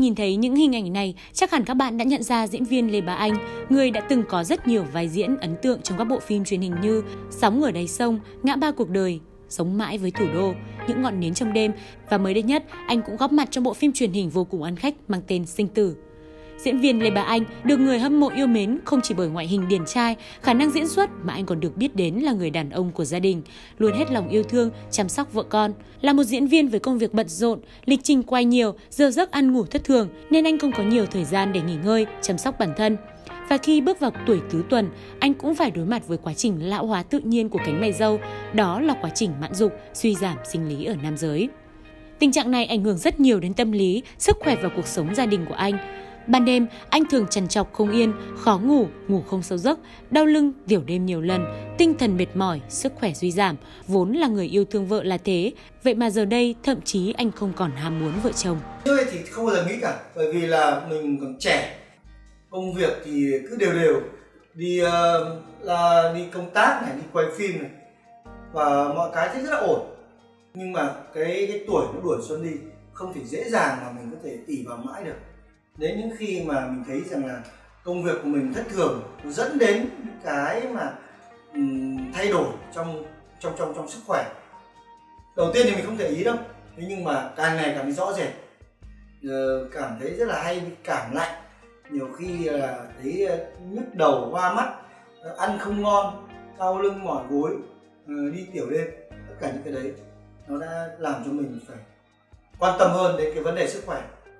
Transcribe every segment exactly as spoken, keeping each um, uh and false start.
nhìn thấy những hình ảnh này, chắc hẳn các bạn đã nhận ra diễn viên Lê Bá Anh, người đã từng có rất nhiều vai diễn ấn tượng trong các bộ phim truyền hình như Sóng ở đáy sông, Ngã ba cuộc đời, Sống mãi với thủ đô, Những ngọn nến trong đêm và mới đây nhất, anh cũng góp mặt trong bộ phim truyền hình vô cùng ăn khách mang tên Sinh Tử. Diễn viên Lê Bá Anh được người hâm mộ yêu mến không chỉ bởi ngoại hình điển trai, khả năng diễn xuất mà anh còn được biết đến là người đàn ông của gia đình, luôn hết lòng yêu thương, chăm sóc vợ con. Là một diễn viên với công việc bận rộn, lịch trình quay nhiều, giờ giấc ăn ngủ thất thường nên anh không có nhiều thời gian để nghỉ ngơi, chăm sóc bản thân. Và khi bước vào tuổi tứ tuần, anh cũng phải đối mặt với quá trình lão hóa tự nhiên của cánh mày râu, đó là quá trình mãn dục, suy giảm sinh lý ở nam giới. Tình trạng này ảnh hưởng rất nhiều đến tâm lý, sức khỏe và cuộc sống gia đình của anh. Ban đêm, anh thường trằn trọc không yên, khó ngủ, ngủ không sâu giấc, đau lưng, tiểu đêm nhiều lần, tinh thần mệt mỏi, sức khỏe suy giảm, vốn là người yêu thương vợ là thế. Vậy mà giờ đây, thậm chí anh không còn ham muốn vợ chồng. Chơi thì không bao giờ nghĩ cả, bởi vì là mình còn trẻ, công việc thì cứ đều đều, đi, uh, là đi công tác, này, đi quay phim, này và mọi cái thì rất là ổn. Nhưng mà cái, cái tuổi nó đuổi xuân đi, không thể dễ dàng mà mình có thể tỉ vào mãi được. Đến những khi mà mình thấy rằng là công việc của mình thất thường, nó dẫn đến những cái mà um, thay đổi trong trong trong trong sức khỏe. Đầu tiên thì mình không để ý đâu, thế nhưng mà càng ngày càng rõ rệt, uh, cảm thấy rất là hay bị cảm lạnh, nhiều khi là uh, thấy uh, nhức đầu, hoa mắt, uh, ăn không ngon, đau lưng mỏi gối, uh, đi tiểu đêm, tất cả những cái đấy nó đã làm cho mình phải quan tâm hơn đến cái vấn đề sức khỏe,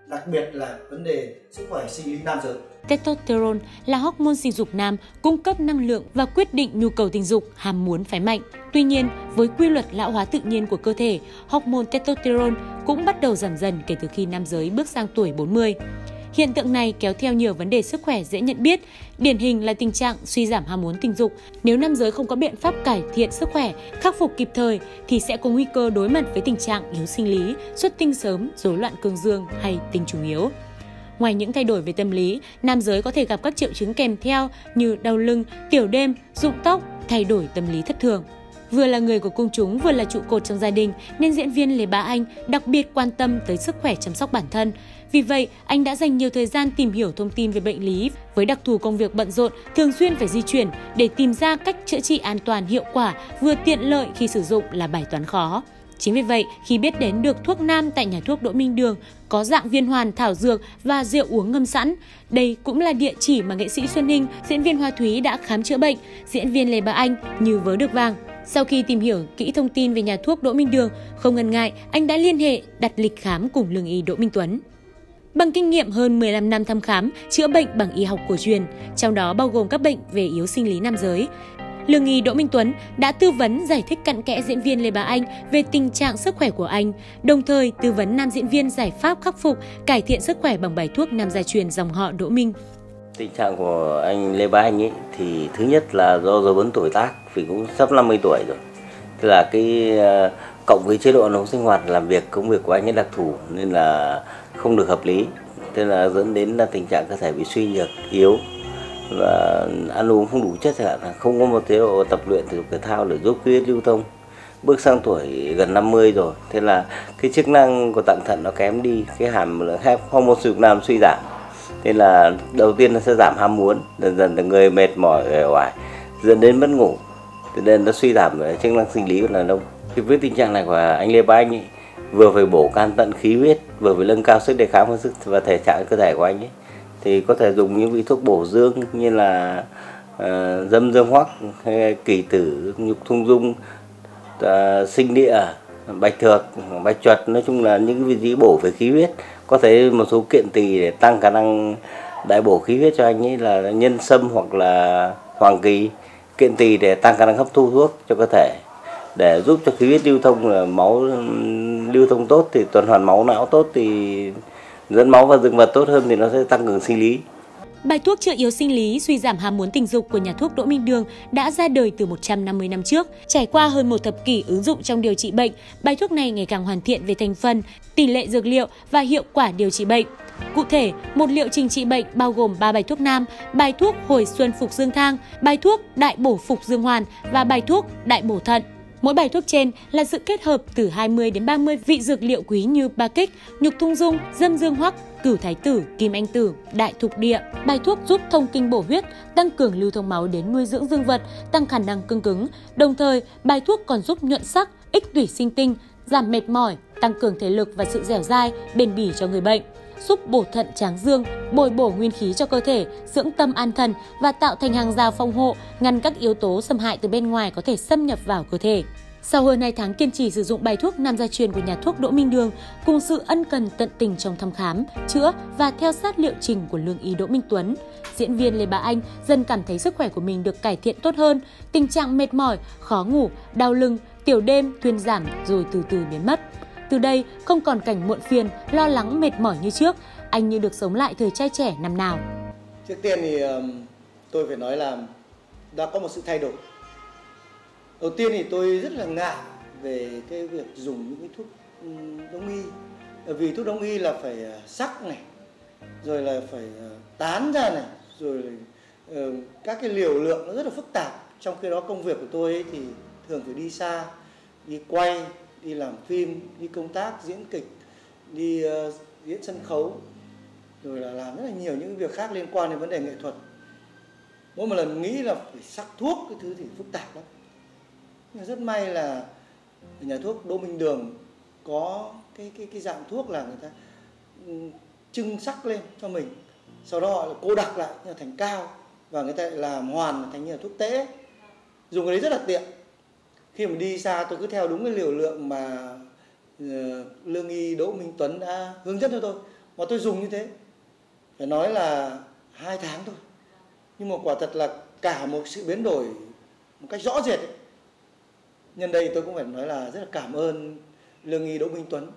đặc biệt là vấn đề sức khỏe sinh lý nam giới. Testosterone là hormone sinh dục nam cung cấp năng lượng và quyết định nhu cầu tình dục, ham muốn phái mạnh. Tuy nhiên, với quy luật lão hóa tự nhiên của cơ thể, hormone testosterone cũng bắt đầu giảm dần kể từ khi nam giới bước sang tuổi bốn mươi. Hiện tượng này kéo theo nhiều vấn đề sức khỏe dễ nhận biết, điển hình là tình trạng suy giảm ham muốn tình dục. Nếu nam giới không có biện pháp cải thiện sức khỏe, khắc phục kịp thời thì sẽ có nguy cơ đối mặt với tình trạng yếu sinh lý, xuất tinh sớm, rối loạn cương dương hay tinh trùng yếu. Ngoài những thay đổi về tâm lý, nam giới có thể gặp các triệu chứng kèm theo như đau lưng, tiểu đêm, rụng tóc, thay đổi tâm lý thất thường. Vừa là người của công chúng, vừa là trụ cột trong gia đình nên diễn viên Lê Bá Anh đặc biệt quan tâm tới sức khỏe, chăm sóc bản thân. Vì vậy, anh đã dành nhiều thời gian tìm hiểu thông tin về bệnh lý. Với đặc thù công việc bận rộn, thường xuyên phải di chuyển để tìm ra cách chữa trị an toàn, hiệu quả, vừa tiện lợi khi sử dụng là bài toán khó. Chính vì vậy, khi biết đến được thuốc nam tại nhà thuốc Đỗ Minh Đường, có dạng viên hoàn, thảo dược và rượu uống ngâm sẵn, đây cũng là địa chỉ mà nghệ sĩ Xuân Hinh, diễn viên Hoa Thúy đã khám chữa bệnh, diễn viên Lê Bá Anh như vớ được vàng. Sau khi tìm hiểu kỹ thông tin về nhà thuốc Đỗ Minh Đường, không ngần ngại, anh đã liên hệ đặt lịch khám cùng lương y Đỗ Minh Tuấn. Bằng kinh nghiệm hơn mười lăm năm thăm khám, chữa bệnh bằng y học cổ truyền, trong đó bao gồm các bệnh về yếu sinh lý nam giới, lương y Đỗ Minh Tuấn đã tư vấn giải thích cặn kẽ diễn viên Lê Bá Anh về tình trạng sức khỏe của anh, đồng thời tư vấn nam diễn viên giải pháp khắc phục, cải thiện sức khỏe bằng bài thuốc nam gia truyền dòng họ Đỗ Minh. Tình trạng của anh Lê Bá Anh ấy thì thứ nhất là do dấu ấn tuổi tác, vì cũng sắp năm mươi tuổi rồi. Tức là cái cộng với chế độ nấu sinh hoạt, làm việc, công việc của anh ấy đặc thù nên là không được hợp lý. Tức là dẫn đến là tình trạng cơ thể bị suy nhược, yếu và ăn uống không đủ chất hạn, không có một chế độ tập luyện thể dục thể thao để giúp huyết lưu thông. Bước sang tuổi gần năm mươi rồi, thế là cái chức năng của tạng thận nó kém đi, cái hàm lượng hormone sinh dục nam suy giảm. Thế là đầu tiên nó sẽ giảm ham muốn, dần dần là người mệt mỏi, uể oải, dẫn đến mất ngủ, thế nên nó suy giảm về chức năng sinh lý của đàn ông. Thì với tình trạng này của anh Lê Bá Anh ấy, vừa phải bổ can tận khí huyết, vừa phải nâng cao sức đề kháng và sức và thể trạng cơ thể của anh ấy, thì có thể dùng những vị thuốc bổ dương như là uh, dâm dương hoắc, kỳ tử, nhục thung dung, uh, sinh địa, bạch thược, bạch chuột, nói chung là những vị trí bổ về khí huyết. Có thể một số kiện tỳ để tăng khả năng đại bổ khí huyết cho anh ấy là nhân sâm hoặc là hoàng kỳ, kiện tỳ để tăng khả năng hấp thu thuốc cho cơ thể, để giúp cho khí huyết lưu thông, là máu lưu thông tốt thì tuần hoàn máu não tốt, thì dẫn máu và dương vật tốt hơn thì nó sẽ tăng cường sinh lý. Bài thuốc chữa yếu sinh lý, suy giảm ham muốn tình dục của nhà thuốc Đỗ Minh Đường đã ra đời từ một trăm năm mươi năm trước. Trải qua hơn một thập kỷ ứng dụng trong điều trị bệnh, bài thuốc này ngày càng hoàn thiện về thành phần, tỷ lệ dược liệu và hiệu quả điều trị bệnh. Cụ thể, một liệu trình trị bệnh bao gồm ba bài thuốc nam, bài thuốc hồi xuân phục dương thang, bài thuốc đại bổ phục dương hoàn và bài thuốc đại bổ thận. Mỗi bài thuốc trên là sự kết hợp từ hai mươi đến ba mươi vị dược liệu quý như ba kích, nhục thung dung, dâm dương hoắc, cửu thái tử, kim anh tử, đại thục địa. Bài thuốc giúp thông kinh bổ huyết, tăng cường lưu thông máu đến nuôi dưỡng dương vật, tăng khả năng cương cứng. Đồng thời, bài thuốc còn giúp nhuận sắc, ích tủy sinh tinh, giảm mệt mỏi, tăng cường thể lực và sự dẻo dai, bền bỉ cho người bệnh, giúp bổ thận tráng dương, bồi bổ nguyên khí cho cơ thể, dưỡng tâm an thần và tạo thành hàng rào phòng hộ, ngăn các yếu tố xâm hại từ bên ngoài có thể xâm nhập vào cơ thể. Sau hơn hai tháng kiên trì sử dụng bài thuốc nam gia truyền của nhà thuốc Đỗ Minh Đường, cùng sự ân cần tận tình trong thăm khám, chữa và theo sát liệu trình của lương y Đỗ Minh Tuấn, diễn viên Lê Bá Anh dần cảm thấy sức khỏe của mình được cải thiện tốt hơn, tình trạng mệt mỏi, khó ngủ, đau lưng, tiểu đêm thuyên giảm rồi từ từ biến mất. Từ đây, không còn cảnh muộn phiền, lo lắng, mệt mỏi như trước. Anh như được sống lại thời trai trẻ năm nào. Trước tiên thì tôi phải nói là đã có một sự thay đổi. Đầu tiên thì tôi rất là ngại về cái việc dùng những cái thuốc đông y. Vì thuốc đông y là phải sắc này, rồi là phải tán ra này, rồi các cái liều lượng nó rất là phức tạp. Trong khi đó công việc của tôi ấy thì thường phải đi xa, đi quay, đi làm phim, đi công tác, diễn kịch, đi uh, diễn sân khấu, rồi là làm rất là nhiều những việc khác liên quan đến vấn đề nghệ thuật. Mỗi một lần nghĩ là phải sắc thuốc, cái thứ thì phức tạp lắm. Nhưng rất may là nhà thuốc Đỗ Minh Đường có cái, cái, cái dạng thuốc là người ta trưng sắc lên cho mình, sau đó họ là cô đặc lại thành cao, và người ta lại làm hoàn thành như là thuốc tễ. Dùng cái đấy rất là tiện. Khi mà đi xa tôi cứ theo đúng cái liều lượng mà uh, lương y Đỗ Minh Tuấn đã hướng dẫn cho tôi, mà tôi dùng như thế phải nói là hai tháng thôi, nhưng mà quả thật là cả một sự biến đổi một cách rõ rệt ấy. Nhân đây tôi cũng phải nói là rất là cảm ơn lương y Đỗ Minh Tuấn.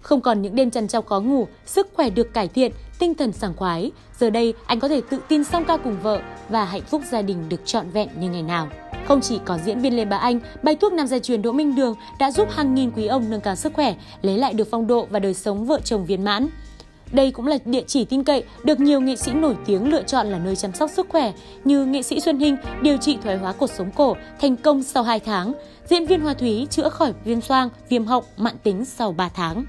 Không còn những đêm trằn trọc khó ngủ, sức khỏe được cải thiện, tinh thần sảng khoái, giờ đây anh có thể tự tin song ca cùng vợ và hạnh phúc gia đình được trọn vẹn như ngày nào. Không chỉ có diễn viên Lê Bá Anh, bài thuốc nam gia truyền Đỗ Minh Đường đã giúp hàng nghìn quý ông nâng cao sức khỏe, lấy lại được phong độ và đời sống vợ chồng viên mãn. Đây cũng là địa chỉ tin cậy được nhiều nghệ sĩ nổi tiếng lựa chọn là nơi chăm sóc sức khỏe, như nghệ sĩ Xuân Hinh điều trị thoái hóa cột sống cổ thành công sau hai tháng, diễn viên Hoa Thúy chữa khỏi viêm xoang, viêm họng mãn tính sau ba tháng.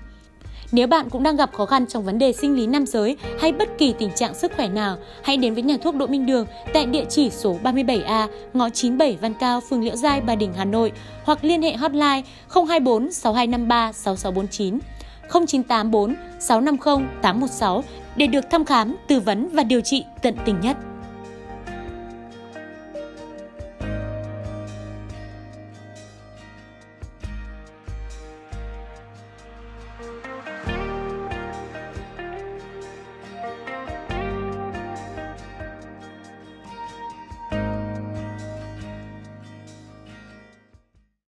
Nếu bạn cũng đang gặp khó khăn trong vấn đề sinh lý nam giới hay bất kỳ tình trạng sức khỏe nào, hãy đến với nhà thuốc Đỗ Minh Đường tại địa chỉ số ba mươi bảy A, ngõ chín mươi bảy Văn Cao, phường Liễu Giai, Ba Đình, Hà Nội, hoặc liên hệ hotline không hai bốn sáu hai năm ba sáu sáu bốn chín, không chín tám bốn sáu năm không tám một sáu để được thăm khám, tư vấn và điều trị tận tình nhất.